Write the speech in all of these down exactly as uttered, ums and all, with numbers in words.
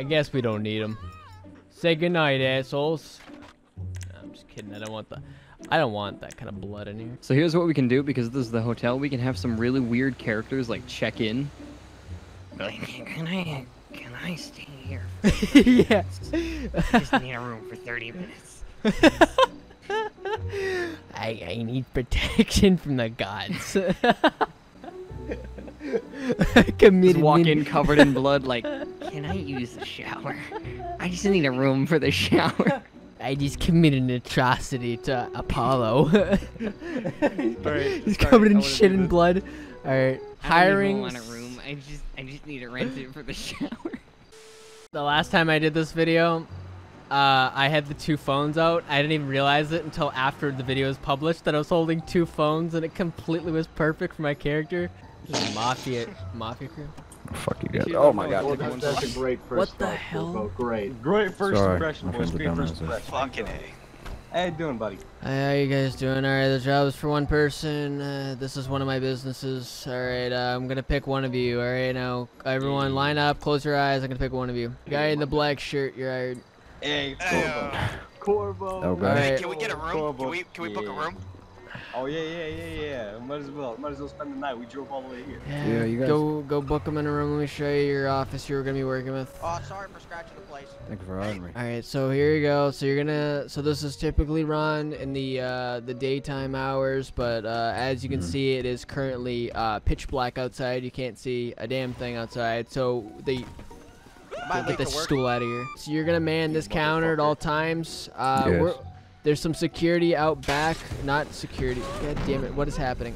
I guess we don't need them. Say goodnight, assholes. I'm just kidding. I don't want the... I don't want that kind of blood in here. So here's what we can do, because this is the hotel. We can have some really weird characters, like, check in. Like, can I... Can I stay here for yeah. I just need a room for thirty minutes. I, I need protection from the gods. Committed. Just walk in covered in blood, like, can I use the shower? I just need a room for the shower. I just committed an atrocity to Apollo. He's, right, he's covered right, in shit and blood. Alright, hiring. I don't even want a room. I just, I just need to rent it for the shower. The last time I did this video, uh, I had the two phones out. I didn't even realize it until after the video was published that I was holding two phones, and it completely was perfect for my character. This mafia, mafia crew. Fuck you guys! Oh my God! Well, that's, that's a great first. What the hell? Football. Great, great first Sorry, impression. Boys. Great first impression. Fucking A. How you doing, buddy? Hey, how you guys doing? All right, the job's for one person. Uh, this is one of my businesses. All right, uh, I'm gonna pick one of you. All right, now everyone, line up, close your eyes. I'm gonna pick one of you. Guy in the black shirt, you're hired. Hey, Corvo. Corvo. Oh, God. Hey, can we get a room? Corvo. Can we can we yeah. book a room? Oh yeah, yeah, yeah, yeah. Might as well, might as well spend the night. We drove all the way here. Yeah, yeah you guys. Go, go book them in a room. Let me show you your office you were gonna be working with. Oh, sorry for scratching the place. Thank you for having me. All right, so here you go. So you're gonna, so this is typically run in the uh, the daytime hours, but uh, as you can mm-hmm. see, it is currently uh, pitch black outside. You can't see a damn thing outside. So they. Get this stool out of here. So you're gonna man this counter at all times. Uh, yes. We're, There's some security out back. Not security. God damn it. What is happening?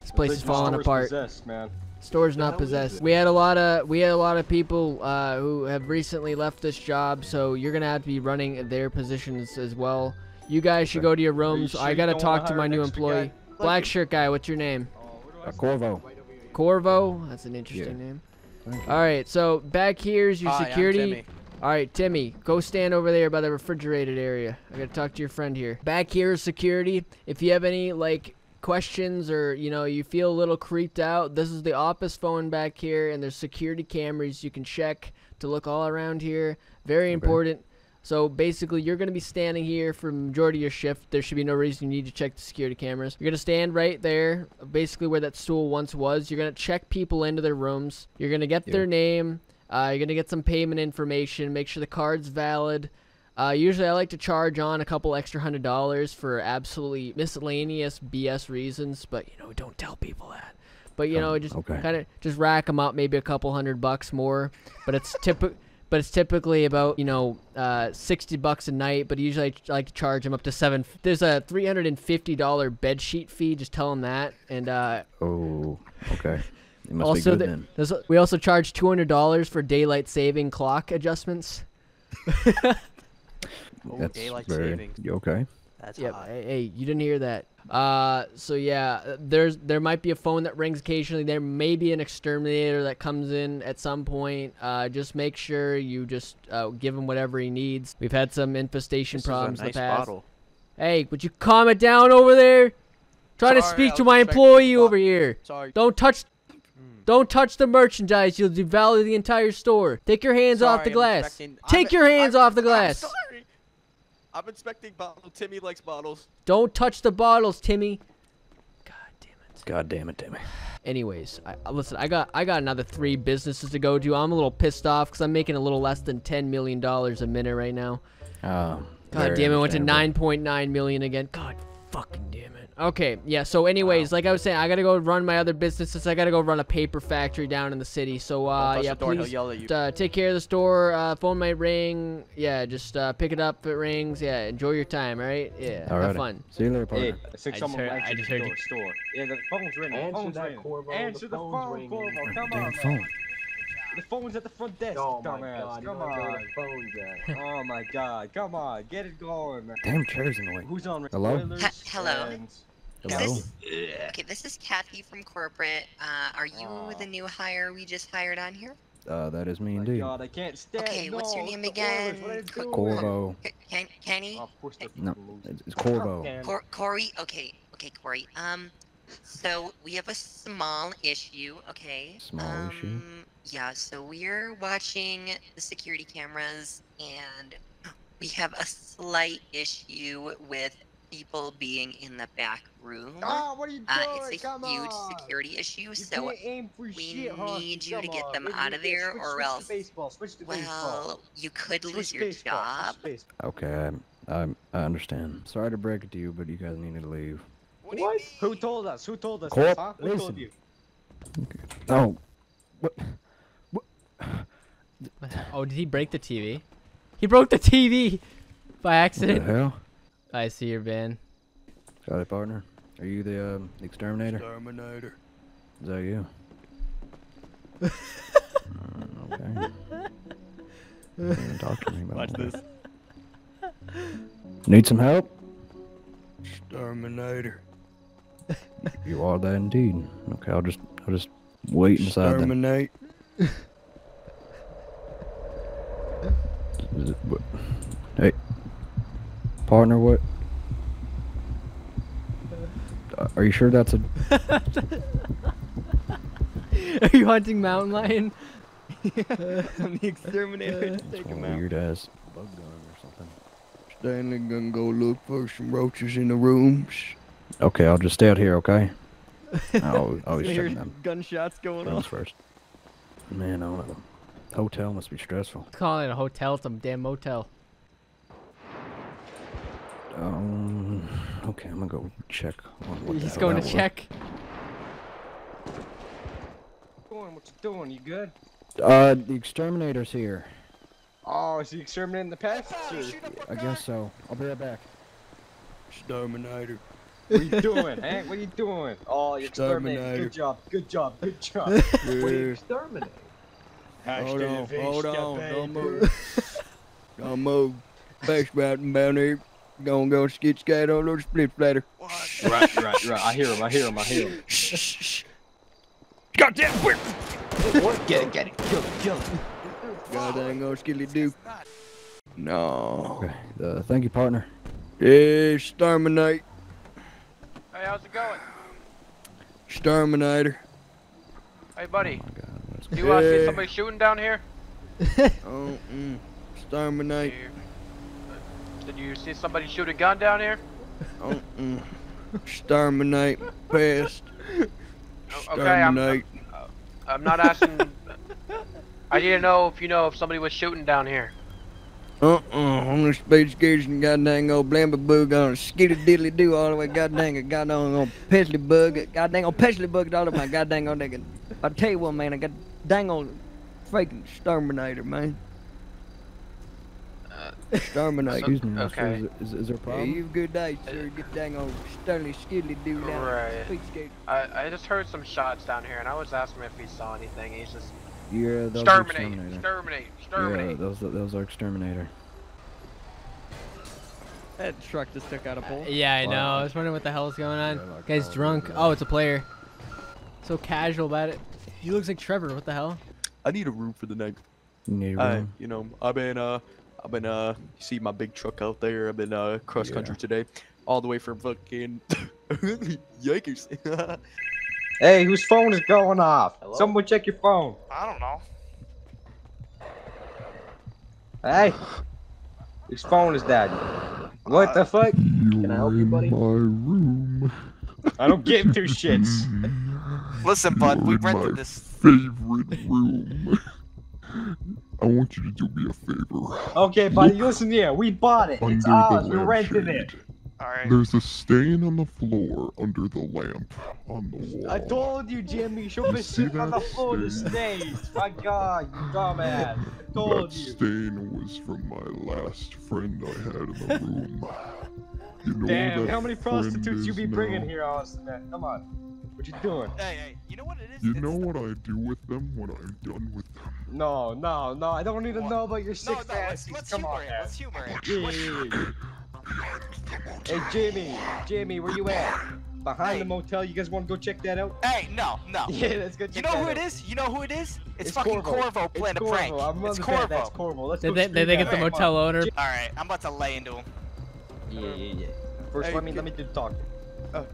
This place is falling apart. Possessed, man. Store's not possessed. We had a lot of we had a lot of people uh, who have recently left this job, so you're gonna have to be running their positions as well. You guys should go to your rooms. You sure I gotta talk to my new employee. Guy? Black shirt guy. What's your name? Uh, Corvo. Corvo. That's an interesting yeah. name. All right. So back here is your Hi, security. Alright, Timmy, go stand over there by the refrigerated area. I gotta talk to your friend here. Back here is security. If you have any, like, questions or, you know, you feel a little creeped out, this is the office phone back here, and there's security cameras you can check to look all around here. Very important. So, basically, you're gonna be standing here for the majority of your shift. There should be no reason you need to check the security cameras. You're gonna stand right there, basically where that stool once was. You're gonna check people into their rooms. You're gonna get yeah. their name. Uh, you're going to get some payment information, make sure the card's valid. Uh, usually I like to charge on a couple extra hundred dollars for absolutely miscellaneous B S reasons, but, you know, don't tell people that. But, you oh, know, just okay. kind of just rack them up, maybe a couple hundred bucks more. But it's, typ but it's typically about, you know, uh, sixty bucks a night, but usually I like to charge them up to seven. There's a three hundred fifty dollar bed sheet fee. Just tell them that. And, uh, oh, okay. Also, the, this, we also charge two hundred dollars for daylight saving clock adjustments. That's daylight very, saving. You okay? That's yep. hot. Hey, hey, you didn't hear that. Uh, so yeah, there's there might be a phone that rings occasionally. There may be an exterminator that comes in at some point. Uh, just make sure you just uh, give him whatever he needs. We've had some infestation this problems is a nice in the past. Bottle. Hey, would you calm it down over there? Trying to speak to my employee over here. Sorry. Don't touch. Don't touch the merchandise. You'll devalue the entire store. Take your hands sorry, off the glass. Take your hands I'm, off the glass. I'm sorry. I'm inspecting bottles. Timmy likes bottles. Don't touch the bottles, Timmy. God damn it. God damn it, Timmy. Anyways, I, listen, I got I got another three businesses to go to. I'm a little pissed off because I'm making a little less than ten million dollars a minute right now. Um, God damn it. Went to nine point nine million dollars again. God fucking damn it. Okay, yeah, so anyways, wow. like I was saying, I gotta go run my other businesses. I gotta go run a paper factory down in the city. So, uh, yeah, please uh, take care of the store. Uh, phone might ring. Yeah, just uh, pick it up if it rings. Yeah, enjoy your time, all right? Yeah, all have right. fun. See you later, partner. Yeah, I, I just heard, I just heard the store. store. Yeah, the phone's ringing. Answer phone's that, Corvo. Answer the, the phone, ringing. Corvo. Come on, phone. The phone's at the front desk. Oh my God. Come on. Oh my God. Come on. Get it going, man. Damn chair's in the way. Who's on? Hello? Hello? Hello? This, okay, this is Kathy from corporate. Uh, are you uh, the new hire we just hired on here? Uh, that is me indeed. Oh God, I can't stand okay, what's your name again? Corvo. Ken Kenny? Oh, no, it's Corvo. Cor Corey? Okay, okay, Corey. Um, so we have a small issue, okay? Small um, issue? Yeah, so we're watching the security cameras, and we have a slight issue with people being in the back room. Oh, what are you doing? Uh, it's a Come huge on. security issue, you so aim for we shit, need huh? you Come to get them on. out of there, switch, or switch else, baseball. Switch well, baseball. you could switch lose your baseball. job. Okay, I, I, I understand. Sorry to break it to you, but you guys needed to leave. What? what? Who told us? Who told us? Corp, huh? Who told you? Okay. Oh. What? What? Oh, did he break the T V? He broke the T V by accident. What the hell? I see your bin. Got it, partner. Are you the um, exterminator? Exterminator. Is that you? uh, okay. You didn't talk to me about Watch that. this. Need some help? Exterminator. You are that indeed. Okay, I'll just, I'll just wait inside. Exterminate. Then. Is it, what? Hey. Partner, what? Uh, are you sure that's a... Are you hunting mountain lion? uh, I'm the exterminator. Uh, Take him out. Weird ass bug gun or something. Stanley gonna go look for some roaches in the rooms. Okay, I'll just stay out here, okay? I'll, I'll be shooting them. Gunshots going Guns on. first. Man, I don't know. Hotel must be stressful. Calling it a hotel, some damn motel. Um, okay, I'm gonna go check. You're just going to was. check? What you doing? You good? Uh, the exterminator's here. Oh, is he exterminating the pets? I guess so. I'll be right back. Exterminator. What are you doing, Hank? What are you doing? Oh, you're exterminating. Good job, good job, good job. What are you exterminating? Hold on, hold on, don't move. Don't move. Face riding down here. Gonna go skit scat on those split splatter. Right, right, right. I hear him, I hear him, I hear him. Goddamn whip! What? Get it, get it, kill it, kill it. Goddamn go skilly do. No. Okay. Uh, thank you, partner. Exterminate. Hey, how's it going? Exterminator. Hey, buddy. Oh God, you uh, hey. see somebody shooting down here? Oh, mm. Exterminate. Here. Did you see somebody shoot a gun down here? Oh, mm. Exterminate. Pest. Exterminate. Okay, I'm, uh, I'm not asking. I need to know if you know if somebody was shooting down here. Uh-uh. I'm gonna space gauge and goddamn old blamba bug on a skitty diddly do all the way goddamn a goddamn old pestley bug. Goddamn old pestley bug all of my goddamn old nigga. I'll tell you what, man. I got dang old freaking exterminator, man. Exterminate. Excuse me, okay. Sir, is, is, is there a problem? Yeah, you have a good day, sir. Get dang old sternly skidly dude down right. there. I, I just heard some shots down here, and I was asking him if he saw anything. He's just... Yeah, those exterminate, are exterminate, exterminate. Yeah, those, those are exterminator. That truck just took out a pole. Uh, yeah, I wow. know. I was wondering what the hell is going on. Yeah, like guy's drunk. Oh, it's a player. So casual about it. He looks like Trevor. What the hell? I need a room for the night. You need a room? I, you know, I've been, uh... I've been, uh, you see my big truck out there. I've been, uh, cross country yeah. today. All the way from fucking Yankees. Hey, whose phone is going off? Hello? Someone check your phone. I don't know. Hey, whose phone is that? What uh, the fuck? Can I help you, buddy? My room. I don't give two shits. Listen, bud, we rented this favorite room. I want you to do me a favor. Okay, buddy, Look listen here. We bought it. It's ours. We rented it. All right. There's a stain on the floor under the lamp on the wall. I told you, Jimmy. You should be sitting on the floor to stains. My God, you dumbass. I told that you. That stain was from my last friend I had in the room. You know Damn, how many prostitutes you be bringing now? here, Austin? Come on. What you doing? Hey, hey, you know what it is? You it's know what I do with them when I'm done with them? No, no, no, I don't need to what? know about your six no, no, asses. Let's, let's Come humor on, it, let's humor it. Yeah. Hey, Jamie, Jamie, where you at? Behind hey. the motel, you guys want to go check that out? Hey, no, no. Yeah, let's go check You know that who out. it is? You know who it is? It's, it's fucking Corvo, Corvo playing a prank. It's Corvo. That's Corvo. Let's did go they, did they get the motel on. owner? Alright, I'm about to lay into him. Yeah, yeah, yeah. First, hey, let me, let me do the talking. Uh,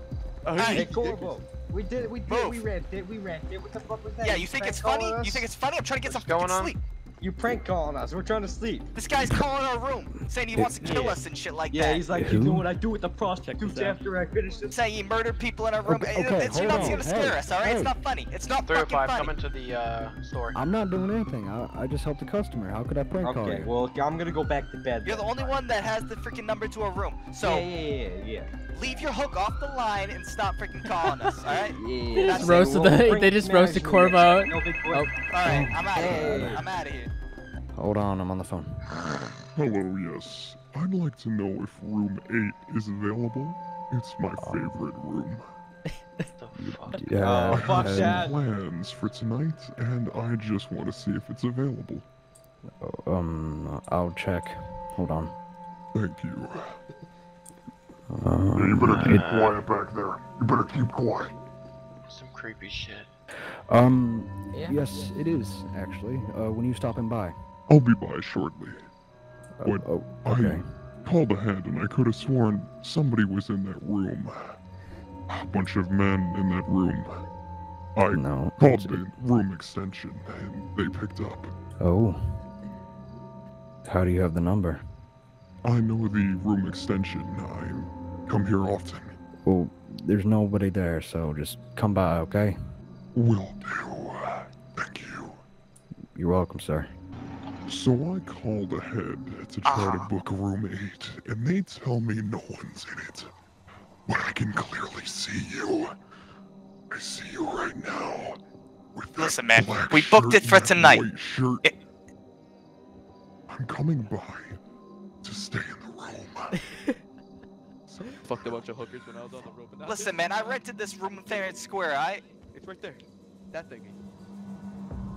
hey, Corvo. We did it, we did Move. we ran, did we ran, did we come up with that? Yeah, you think it's funny? Us? You think it's funny? I'm trying to get What's some fucking sleep. You prank calling us, we're trying to sleep. This guy's calling our room, saying he wants to kill yeah. us and shit like yeah, that. Yeah, he's like, you know what I do with the prospect after I finish this. Saying he murdered people in our room. Okay, okay, it's, you're not gonna scare hey, us, alright? Hey. It's not funny. It's not fucking funny. three oh five, come into the uh, store. I'm not doing anything. I, I just helped the customer. How could I prank okay, call you? Okay, well, I'm gonna go back to bed. You're then. the only one that has the freaking number to our room. So, yeah, yeah, yeah, yeah. leave your hook off the line and stop freaking calling us, alright? Yeah, that's roasted we'll the, they just roasted Corvo. No big deal. Alright, I'm out of here. I'm out of here. Hold on, I'm on the phone. Hello, yes. I'd like to know if room eight is available. It's my oh. favorite room. The fuck? Yeah. Oh, fuck that. Plans for tonight, and I just want to see if it's available. Uh, um, I'll check. Hold on. Thank you. Um, yeah, you better keep uh, quiet back there. You better keep quiet. Some creepy shit. Um, yeah. yes, it is, actually. Uh, when you stopping by? I'll be by shortly. Uh, when oh, okay. I called ahead and I could have sworn somebody was in that room. A bunch of men in that room. I no, called the room extension and they picked up. Oh. How do you have the number? I know the room extension. I come here often. Well, there's nobody there, so just come by, okay? Will do. Thank you. You're welcome, sir. So I called ahead to try uh, to book room eight, and they tell me no one's in it. But I can clearly see you. I see you right now. With listen, man, we booked it for tonight. It... I'm coming by to stay in the room. So fucked a bunch of hookers when I was on the rope. And listen, man, I rented this room in Farron Square, I. It's right there. That thingy.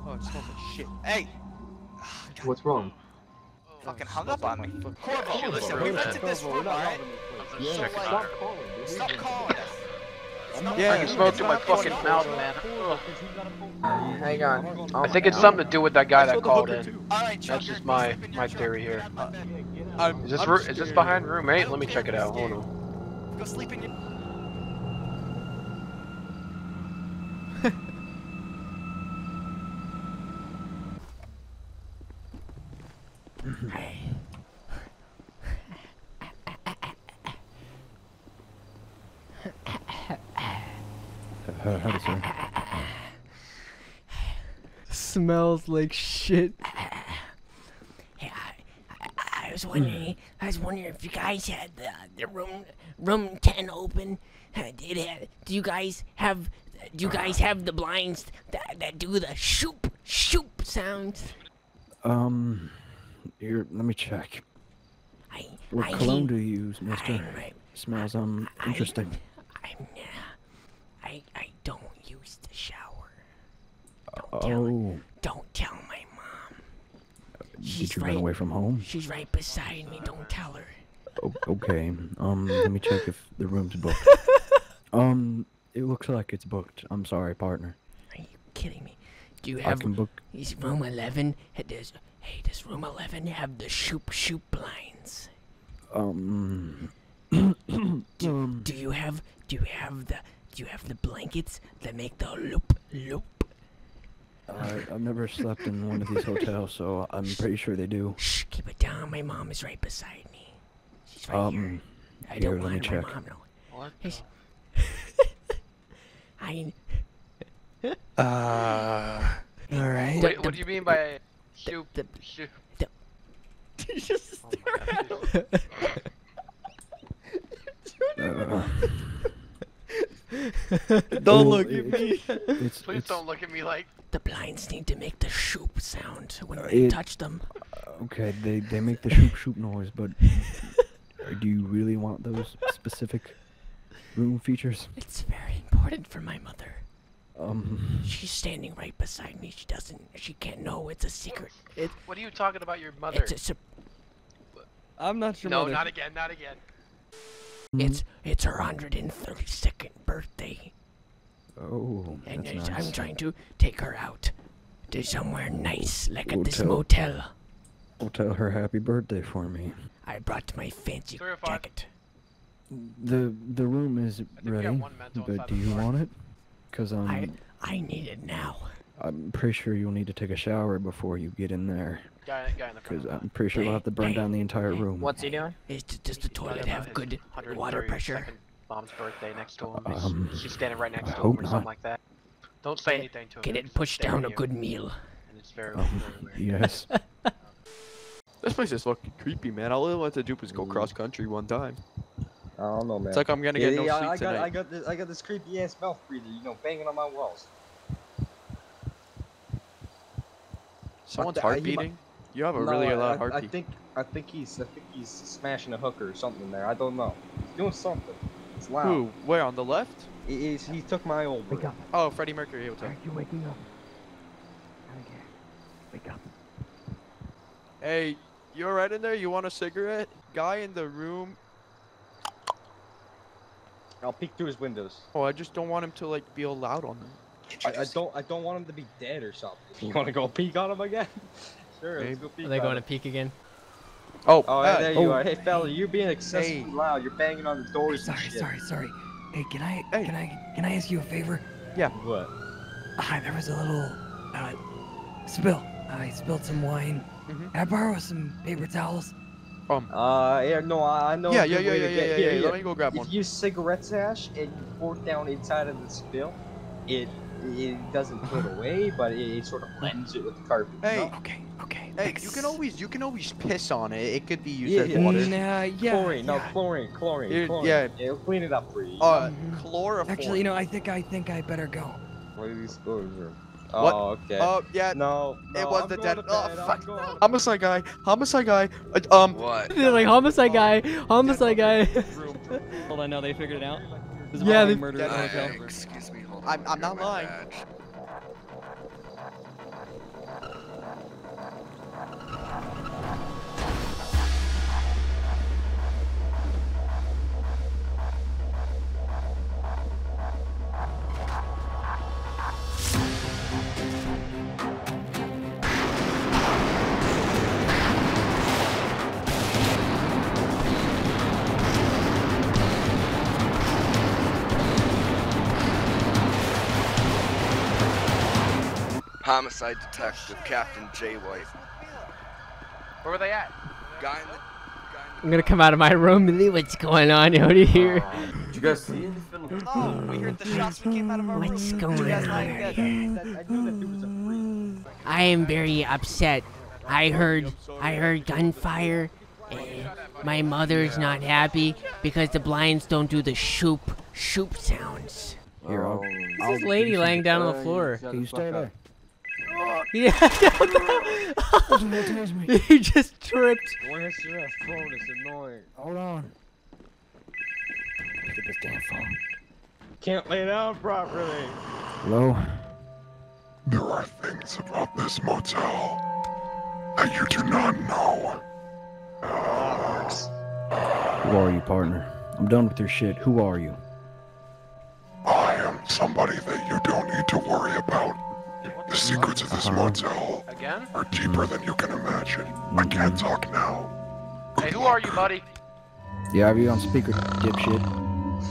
Oh, it smells like shit. Hey! God. What's wrong? Oh, fucking hung up on me. Corvo, yeah, listen, we rented this room, alright? Yeah, so, like, stop calling. Stop calling us. Yeah, you smoked in my fucking mouth, man. Ugh. Hang on. I think it's something to do with that guy that called in. That's just my my theory here. Is this is this behind room eight? Let me check it out. Hold on. Go sleep in your. Howdy, sir. Smells like shit. Hey, I, I, I was wondering, I was wondering if you guys had the, the room, room ten open. Did it, do you guys have, do you guys have the blinds that, that do the shoop, shoop sounds? Um, here, let me check. I, what I cologne do you use, mister? I, I, Smells, um, I, interesting. I, I'm, I, I don't use the shower. Don't tell, oh. Don't tell my mom. She's Did you right, run away from home? She's right beside me, don't tell her. O okay, um, let me check if the room's booked. Um, it looks like it's booked. I'm sorry, partner. Are you kidding me? Do you have I can book. Is room eleven? Does, hey, does room eleven have the shoop shoop blinds? Um. do, um. do you have? Do you have the? Do you have the blankets that make the loop loop? Uh, I've never slept in one of these hotels, so I'm pretty sure they do. Shh, keep it down. My mom is right beside me. She's right um, here. I here, don't want my mom no. What? I. Uh, alright. Wait, what do you mean by shoop, shoop? You just oh stare at uh, Don't well, look at me. It's, Please it's, don't look at me like... The blinds need to make the shoop sound when uh, they it, touch them. Uh, okay, they, they make the shoop shoop noise, but do you really want those specific room features? It's very important for my mother. Um, She's standing right beside me. She doesn't. She can't know. It's a secret. It, what are you talking about, your mother? It's a. I'm not your no, mother. No, not again. Not again. It's it's her one hundred thirty-second birthday. Oh. And that's nice. I'm trying to take her out to somewhere nice, like we'll at this tell, motel. We'll tell her happy birthday for me. I brought my fancy jacket. The the room is ready, but do you want it? Because um, I, I need it now. I'm pretty sure you'll need to take a shower before you get in there. Guy, guy in the front. Because I'm pretty sure we'll have to burn hey, down the entire room. What's he doing? Is does the toilet have good water pressure? Mom's birthday next to him. Um, She's standing right next I to him or not. Something like that. Don't say anything to him. Can it push down a good meal? And it's very um, yes. This place is fucking creepy, man. All I wanted to do was go cross country one time. I don't know, man. It's like I'm gonna yeah, get yeah, no sleep I got, tonight. I got this. I got this creepy ass mouth breather, you know, banging on my walls. Someone's heart beating? You have a no, really I, loud heartbeat. I think I think he's I think he's smashing a hooker or something there. I don't know. He's doing something. It's loud. Who? Where? On the left? He is. He took my old. Wake up. Oh, Freddie Mercury. He was Are you waking up? Okay. Wake up. Hey, you alright in there? You want a cigarette? Guy in the room. I'll peek through his windows. Oh, I just don't want him to like be all loud on them. I, I don't. I don't want him to be dead or something. You want to go peek on him again? Sure. Let's go peek are they going him. to peek again? Oh. Oh, hey, there oh. you are. Hey, fella, you're being excessively hey. loud. You're banging on the doors. Sorry, and shit. sorry, sorry. Hey, can I? Hey. Can I? Can I ask you a favor? Yeah. What? Hi. Uh, there was a little uh, spill. I spilled some wine. Mm-hmm. Can I borrow some paper towels? Um. Uh. Yeah. No. I know. Yeah. Yeah. Yeah. Yeah. Yeah, yeah, yeah. Yeah. Let me go grab if one. If you use cigarette ash and you pour it down inside of the spill, it. It doesn't put away, but it sort of blends it with the carpet. Hey, no? okay, okay. Hey, thanks. you can always you can always piss on it. It could be used yeah, as yeah, water. Nah, yeah, chlorine, yeah. no chlorine, chlorine, it, chlorine. Yeah, it'll clean it up for you. Uh, mm-hmm. Chloroform. Actually, you know, I think I think I better go. What are these clothes? Oh, what? okay. Oh, uh, yeah. No, no, it was I'm the dead. Oh, fuck. I'm homicide guy. Homicide guy. Uh, um. What? like homicide guy. Homicide guy. Hold on, no, they figured it out. This is yeah, they murdered the hotel. Excuse me. I'm, I'm not lying. Badge. Homicide detective, Captain Jay White. Where were they at? Guy in the, guy in I'm gonna come out of my room and see what's going on out here. Uh, did you guys see it? Oh, we heard the shots that came out of our room. What's going on here? I am very upset. I heard, I heard gunfire. And my mother's not happy because the blinds don't do the shoop, shoop sounds. Here, I'll, I'll this lady laying down on the floor. Can you stay there? Yeah, I don't know. You just tripped. When it's your phone, it's annoying. Hold on. Look at this damn phone. Can't lay down properly. Hello? There are things about this motel that you do not know. Uh, Who are you, partner? I'm done with your shit. Who are you? I am somebody that you don't need to worry about. The secrets of this uh-huh. motel Again? are deeper than you can imagine. Mm-hmm. I can't talk now. Good hey, who luck. are you, buddy? Yeah, are you on speaker, dipshit?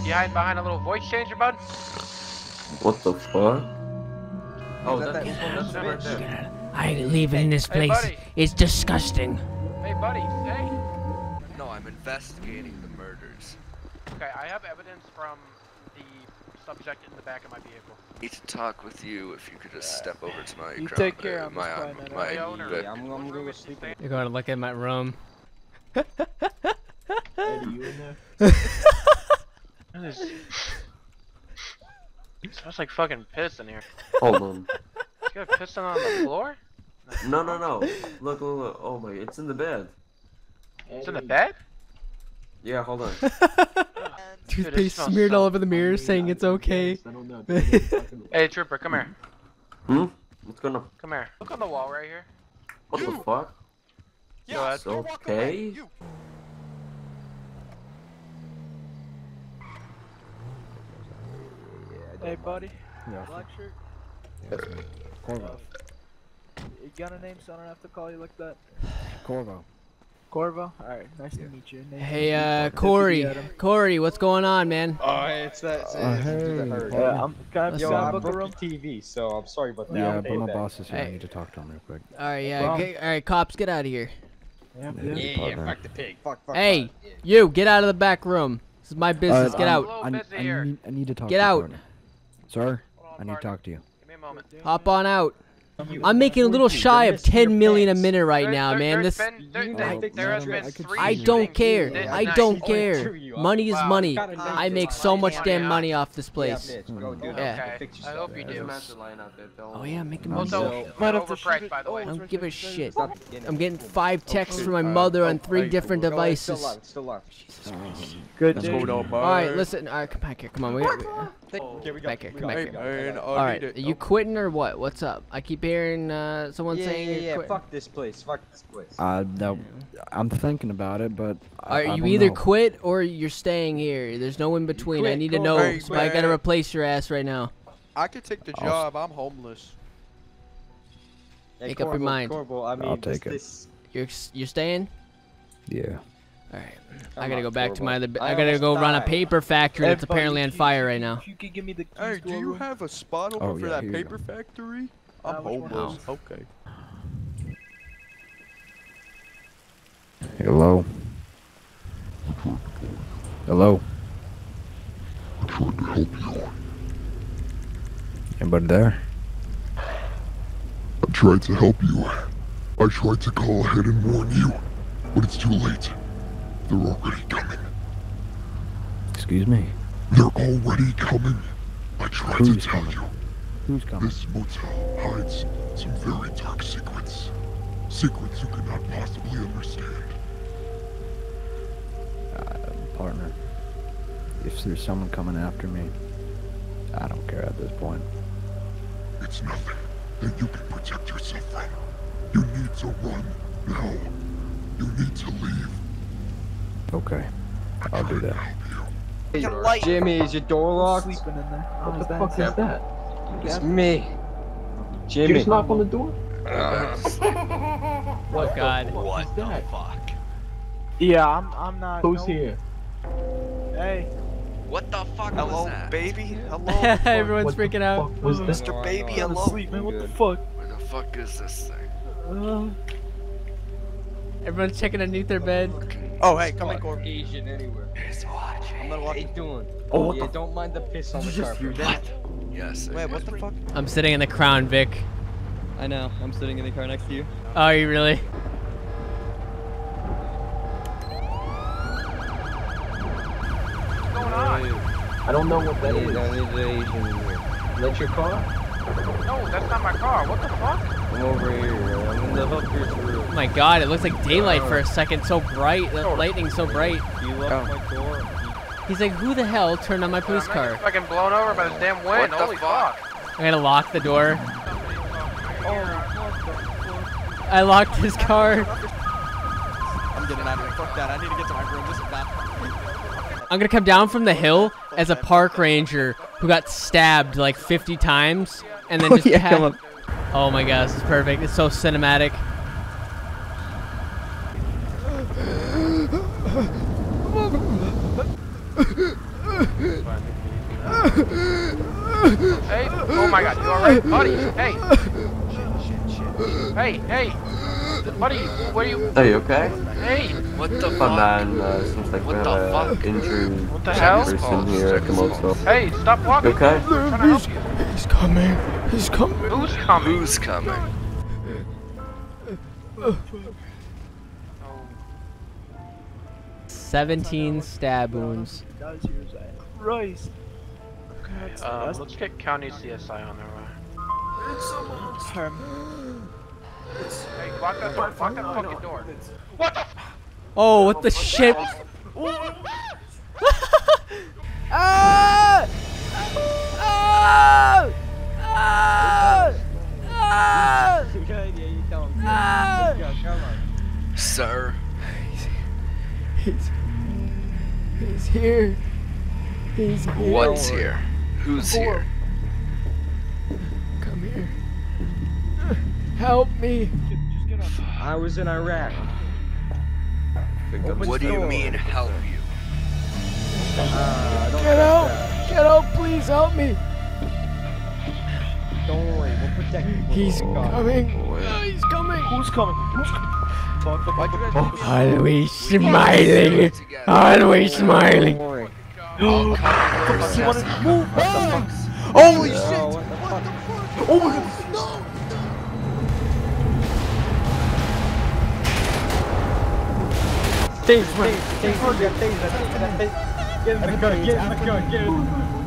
You hiding behind a little voice changer, bud? What the fuck? Oh, that, that, that, that, that, that. I'm leaving this place. Hey, it's disgusting. Hey, buddy, hey. No, I'm investigating the murders. Okay, I have evidence from the subject in the back of my vehicle. I need to talk with you if you could just step over to my you take care of my, um, my, my owner. Bed. I'm, I'm going to sleep. You're going to look at my room. Hey, are you in there? It smells like fucking piss in here. Hold on. You got pissing on the floor? No, no, no. Look, look, look. Oh my, it's in the bed. It's hey. in the bed? Yeah, hold on. Toothpaste smeared all over the mirror saying it's okay. Hey, Trooper, come here. Hmm? What's going on? Come here. Look on the wall right here. What you. the fuck? Yeah, it's okay. You. Hey, buddy. Yeah. Black shirt? Yes. Corvo. Uh, you got a name so I don't have to call you like that? Corvo. Corvo? Alright, nice yeah. to meet you. Nice hey, meet uh, you. Corey. Corey, what's going on, man? Oh, it's that. It's, uh, it's, it's hey. Yeah, I'm kind of yo, I'm booking room T V, so I'm sorry about that. Yeah, but my boss is here. Hey. I need to talk to him real quick. Alright, yeah. Okay, alright, cops, get out of here. Yeah, yeah, yeah, yeah fuck the pig. Fuck, fuck, hey, fuck. you, get out of the back room. This is my business. Uh, get I'm out. I need, I, need, I need to talk get to you. Get out. Partner. Sir, on, I need partner. to talk to you. Give me a moment. Hop on out. I'm making a little shy of ten million a minute right now, man. This, I don't care. I don't care. Money is money. I make so much damn money off this place. Yeah. I hope you do. Oh yeah, I'm making money. Overpriced, by the way. I don't give a shit. I'm getting five texts from my mother on three different devices. Jesus Christ. Good dude. All right, listen. All right, come back here. Come on. We got. Back here. Come back here. All right, are you quitting or what? What's up? I keep. Baron, uh, someone yeah, saying yeah, yeah. fuck this place, fuck this place. Uh, no, I'm thinking about it, but I, right, I you don't either know. Quit or you're staying here. There's no in between. Quit, I need to know, hey, so I gotta replace your ass right now. I could take the job. I'll... I'm homeless. Hey, Make Corvo, up your mind. Corvo, I mean, I'll take this, it. This... You're you're staying? Yeah. All right, Come I gotta go back Corvo. to my other. I, I gotta go die. run a paper factory that's apparently on fire right now. You could give me the keys, hey, do you have a spot open oh, for yeah, that paper factory? I'm homeless. No. Okay. Hello. Hello. Anybody there? I tried to help you. I tried to call ahead and warn you, but it's too late. They're already coming. Excuse me? They're already coming. I tried Who's to tell coming? you. Who's coming? This motel hides some very dark secrets. Secrets you cannot possibly understand. Uh, partner, if there's someone coming after me, I don't care at this point. It's nothing that you can protect yourself from. You need to run now. You need to leave. Okay, I'll do that. Hey, Jimmy, is your door locked? Sleeping in there. What the fuck is that? It's me, Jimmy. Did you knock on the door? Uh, what God? What the fuck? Yeah, I'm. I'm not. Who's no... here? Hey. What the fuck hello, was that? Baby? Hello, baby. Everyone's what freaking out. Was Mister No, baby hello? Sleep, man. What the fuck? Where the fuck is this thing? Uh, Everyone's checking underneath their bed. Oh hey, come in, Corp. Asian anywhere. It's watching. I'm gonna walk you doing. Oh yeah, don't mind the piss on the carpet. Yes. Wait, what the fuck? I'm sitting in the Crown, Vic. I know. I'm sitting in the car next to you. Oh, are you really? What's going on? I don't know what that I is. I need the Asian. That's your car? No, that's not my car. What the fuck? I'm over here. I'm in the hooker's room. Oh my God! It looks like daylight oh. for a second. So bright. The lightning's so bright. You left oh. my door. He's like, who the hell turned on my police car? I'm fucking blown over by this damn wind. What Holy the fuck? fuck? I gotta lock the door. Oh, I locked his car. I'm getting out of here. Fuck that. I need to get to my room. This is bad. I'm gonna come down from the hill as a park ranger who got stabbed like fifty times and then just oh, yeah, come up. Oh my gosh, it's perfect. It's so cinematic. Hey, oh my God, you alright, buddy? Hey, shit, shit, shit. Hey, hey, buddy, where are you? Are you okay? Hey, what the fuck? Oh man, uh, seems like what we have an injury. What the hell? Person here at the motel. Hey, stop walking. You okay? I'm trying to help you. He's coming. He's coming. Who's coming? Who's coming? seventeen stab wounds. Christ. Okay, um, let's get county C S I on their way. It's a monster. Hey, lock that door, lock that fucking door. What the f- Oh, what the shit? Ah! Ah! Ah! Ah! Ah! Sir. He's, he's here. He's here. What's here? Who's oh. here? Come here. Help me. Just get up. I was in Iraq. What do you mean, help you? Uh, Get out! That. Get out, please help me! Don't worry, we'll protect you. He's coming! Oh, he's coming! Who's coming? Who's coming? Always smiling! Always smiling! Holy shit! What the fuck? Oh my god! Taser, taser, get taser, taser, get in the car, get in the car, get in the car.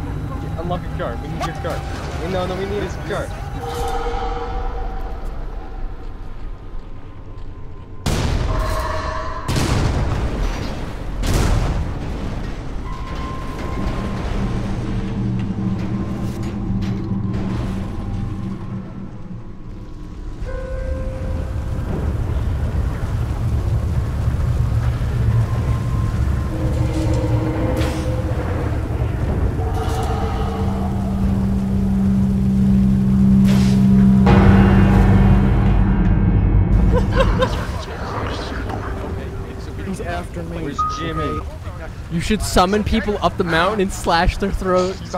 Unlock your car, we need your car. No, no, we need his car. Jimmy. You should summon people up the mountain and slash their throats.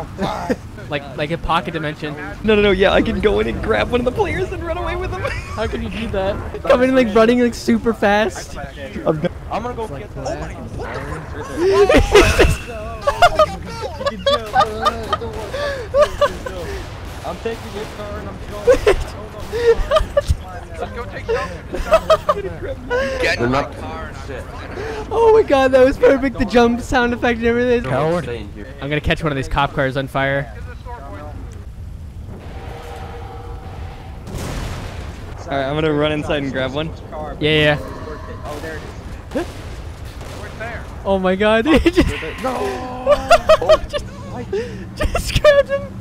like like a pocket dimension. No, no, no, yeah, I can go in and grab one of the players and run away with them. How can you do that? Come in like running like super fast. I'm gonna go get the... Oh my god, what the fuck? I'm taking your car and I'm going... Let's go take They're not Oh my god, that was perfect. The jump sound effect and everything. Coward. I'm gonna catch one of these cop cars on fire. Alright, I'm gonna run inside and grab one. Yeah, yeah. Oh, there it is. Oh my god. No! just, just grabbed him.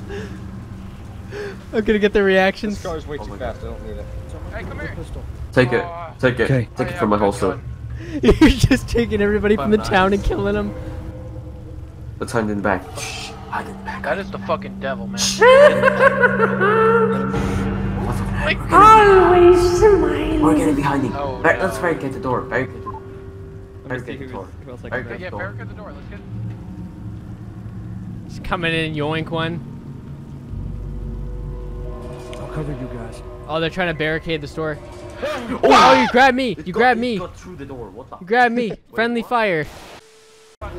I'm gonna get the reactions. This car's way too fast, I don't need it. Hey, come here. Take it, take it, okay. take it from my holster. You're just taking everybody from the town and killing them. Let's hide in the back. Shh, hide in the back. That is the fucking devil, man. Always smiling. We're getting behind you. Oh, no. Let's barricade the door. Barricade the door. Barricade the door. Barricade the door. Barricade the door. Let's get. He's coming in, yoink one. I'll cover you guys. Oh, they're trying to barricade the store. Oh, oh, you grabbed me! You grabbed me! Got through the door. What the? You grabbed me! Wait, friendly what? Fire! I'm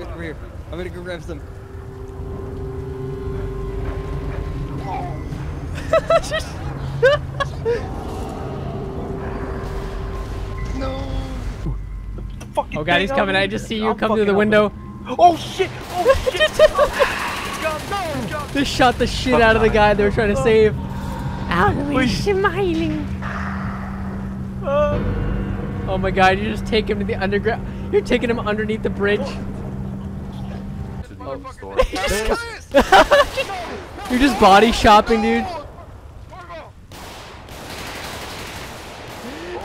gonna go grab some. No! The fucking oh god, he's coming. I just see you I'm come through the window. Up. Oh shit! Oh shit! Oh, no, no. They shot the shit fuck out of the guy they were trying to save. Always smiling. Uh, oh my god, you just take him to the underground. You're taking him underneath the bridge. You're just body shopping, dude.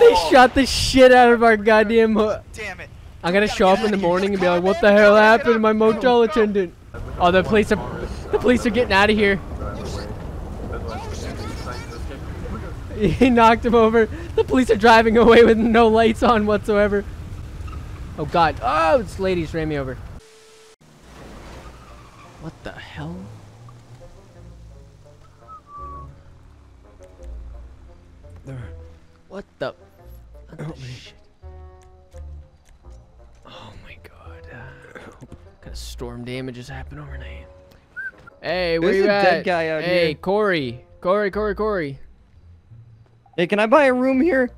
They shot the shit out of our goddamn hook. Damn it. I'm gonna show up in the morning and be like, what the hell happened to my motel attendant? Oh, the police are, the police are getting out of here. He knocked him over. The police are driving away with no lights on whatsoever. Oh god. Oh, this lady's ran me over. What the hell? There. What the? What the shit? Oh my god. Uh, kind of storm damages happen overnight. Hey, where There's you a at? Dead guy out hey, here. Corey. Corey, Corey, Corey. Hey, can I buy a room here?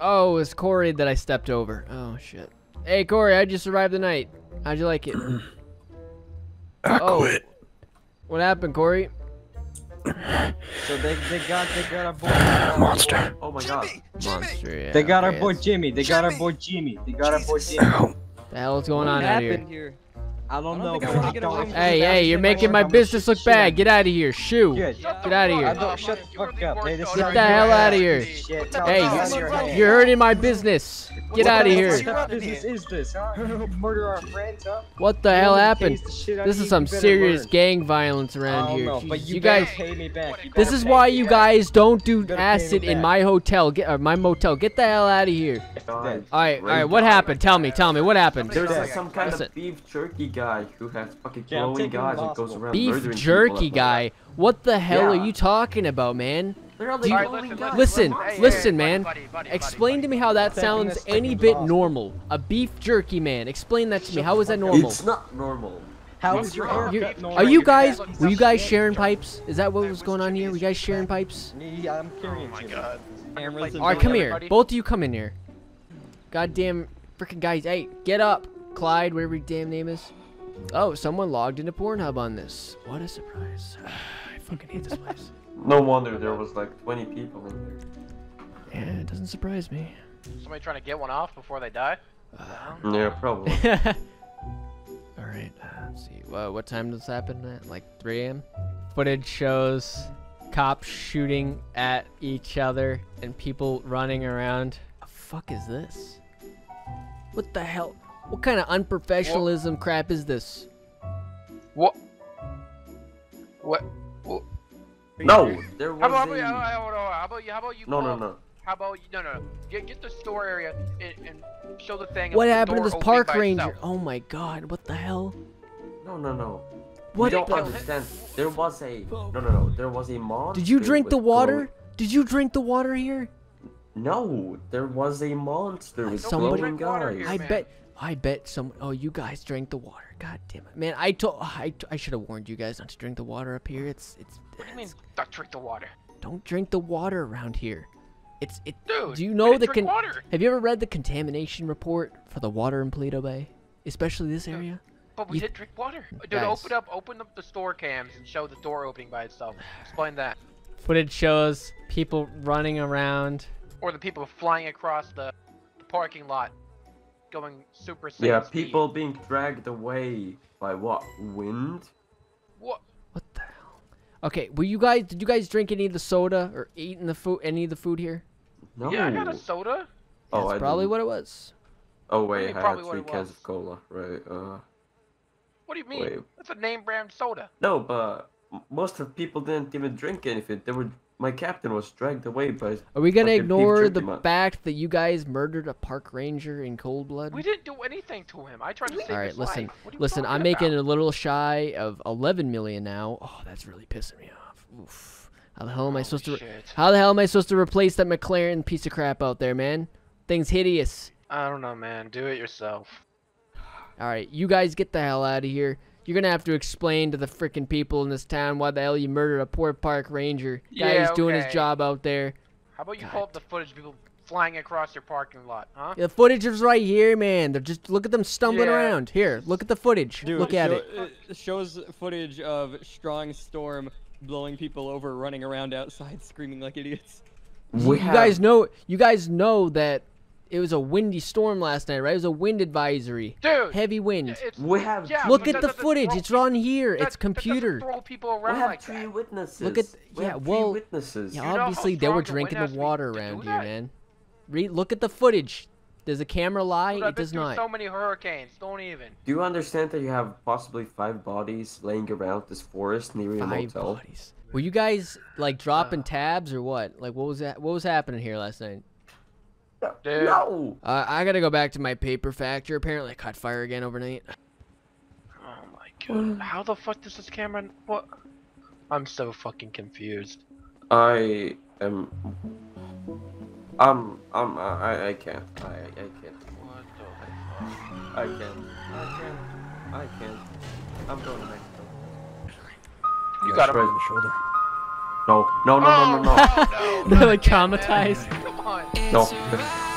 Oh, it's Corey that I stepped over. Oh, shit. Hey, Corey, I just arrived tonight. How'd you like it? I oh. quit. What happened, Corey? So they, they got they got our boy uh, Monster. Oh my god. Jimmy! Monster, yeah. They got okay, our boy it's... Jimmy. They got Jimmy. our boy Jimmy. They got Jesus. our boy Jimmy. What the hell's going what on out here? here? I don't, I don't know. I don't hey, hey, you're making my business look bad. Get out of here. Shoo. Get out of here. Shut the fuck up. Get the hell out of here. Hey, you're hurting my business. Get out of here. What business is this? Murder our friends, huh? What the hell happened? This is some serious gang violence around here. You guys, this is why you guys don't do acid in my hotel, or my motel. Get the hell out of here. Alright, alright, what happened? Tell me, tell me, what happened? There's some kind of beef jerky guy who has fucking glowing eyes and goes around murdering people. Beef jerky guy? What the hell are you talking about, man? Listen, listen, man. Explain to me how that sounds any bit normal. A beef jerky man. Explain that to me. How is that normal? It's not normal. How is your Are you guys? Were you guys sharing pipes? Is that what was going on here? Were you guys sharing pipes? I'm curious. Oh my god. All right, come here. Both of you, come in here. Goddamn, freaking guys. Hey, get up, Clyde. Whatever your damn name is. Oh, someone logged into Pornhub on this. What a surprise. I fucking hate this place. No wonder there was like twenty people in there. Yeah, it doesn't surprise me. Somebody trying to get one off before they die? Uh, yeah, probably. Alright, let's see. Whoa, what time does this happen at? Like three A M? Footage shows cops shooting at each other and people running around. The fuck is this? What the hell? What kind of unprofessionalism what? crap is this? What? What? What? No, there was. How about you? How about you? How about you? No, no, no. How about you? No, no. Get, get the store area and, and show the thing. What happened to this park ranger? Oh my god! What the hell? No, no, no. What? You don't understand. There was a. No, no, no. There was a monster. Did you drink the water? Did you drink the water here? No, there was a monster with glowing guys. I bet. I bet someone. Oh, you guys drank the water. God damn it, man! I told. I, I should have warned you guys not to drink the water up here. It's it's. What do you mean? Don't drink the water. Don't drink the water around here. It's it. Dude, do you know the con? Water. Have you ever read the contamination report for the water in Palito Bay, especially this area? But we you, did drink water. Dude, guys. open up, open up the store cams and show the door opening by itself. Explain that. Footage shows people running around, or the people flying across the, the parking lot. Going super safe. Yeah, people speed. being dragged away by what? Wind? What? What the hell? Okay, were you guys? Did you guys drink any of the soda or eat in the food? Any of the food here? No. Yeah, I got a soda. Oh, that's I probably didn't. what it was. Oh wait, I, mean, I had three cans of cola, right? Uh. What do you mean? Wait. That's a name brand soda. No, but most of the people didn't even drink anything. They were. My captain was dragged away by. Are we gonna ignore the fact that you guys murdered a park ranger in cold blood? We didn't do anything to him. I tried to save his life. All right, listen, listen. I'm making a little shy of eleven million now. Oh, that's really pissing me off. Oof. How the hell am I supposed to? How the hell am I supposed to replace that McLaren piece of crap out there, man? Thing's hideous. I don't know, man. Do it yourself. All right, you guys get the hell out of here. You're going to have to explain to the freaking people in this town why the hell you murdered a poor park ranger. Yeah, Guy's okay. doing his job out there. How about you God. pull up the footage of people flying across your parking lot, huh? Yeah, the footage is right here, man. They're just Look at them stumbling yeah. around. Here, look at the footage. Dude, look at show, it. it. Shows footage of Strong Storm blowing people over, running around outside, screaming like idiots. We you, have... guys know, you guys know that... It was a windy storm last night, right? It was a wind advisory. Dude, heavy wind. We have. Yeah, look at the footage. Throw, it's on here. That, it's computer. That throw people around we have like three that. witnesses. Look at. We yeah. Well. Witnesses. Yeah. Obviously, they were drinking the water around here, man. Read. Look at the footage. Does the camera lie? Dude, it does not. So many hurricanes. Don't even. Do you understand that you have possibly five bodies laying around this forest near your motel? Five bodies. Were you guys like dropping uh, tabs or what? Like, what was that? What was happening here last night? Dude. No. Uh, I gotta go back to my paper factory. Apparently, I caught fire again overnight. Oh my god! How the fuck does this camera? What? I'm so fucking confused. I am. Um. Um. Uh, I. I can't. I. I can't. What the fuck? I can't. I can't. I can't. I'm going to Mexico. You got him. Right in the shoulder. No. No. No. No. No. No. They're like traumatized. No.